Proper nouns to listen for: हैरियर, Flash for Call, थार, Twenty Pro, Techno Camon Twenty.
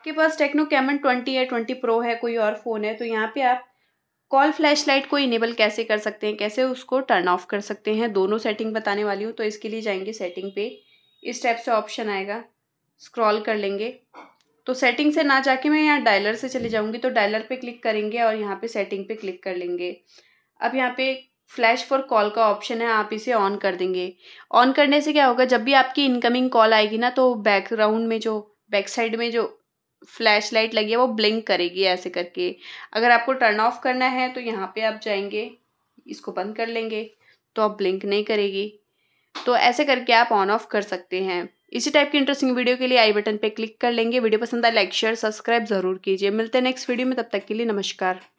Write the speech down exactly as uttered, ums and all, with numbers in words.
आपके पास Tecno Camon twenty है, ट्वेंटी प्रो है, कोई और फ़ोन है, तो यहाँ पे आप कॉल फ्लैशलाइट को इनेबल कैसे कर सकते हैं, कैसे उसको टर्न ऑफ कर सकते हैं, दोनों सेटिंग बताने वाली हूँ। तो इसके लिए जाएंगे सेटिंग पे, इस टाइप से ऑप्शन आएगा, स्क्रॉल कर लेंगे। तो सेटिंग से ना जाके मैं यहाँ डायलर से चले जाऊँगी, तो डायलर पे क्लिक करेंगे और यहाँ पे सेटिंग पे क्लिक कर लेंगे। अब यहाँ पे फ्लैश फॉर कॉल का ऑप्शन है, आप इसे ऑन कर देंगे। ऑन करने से क्या होगा, जब भी आपकी इनकमिंग कॉल आएगी ना, तो बैकग्राउंड में जो बैक साइड में जो फ्लैश लाइट लगी है वो ब्लिंक करेगी ऐसे करके। अगर आपको टर्न ऑफ करना है तो यहाँ पे आप जाएंगे, इसको बंद कर लेंगे तो आप ब्लिंक नहीं करेगी। तो ऐसे करके आप ऑन ऑफ कर सकते हैं। इसी टाइप की इंटरेस्टिंग वीडियो के लिए आई बटन पे क्लिक कर लेंगे। वीडियो पसंद आए लाइक शेयर सब्सक्राइब जरूर कीजिए। मिलते हैं नेक्स्ट वीडियो में, तब तक के लिए नमस्कार।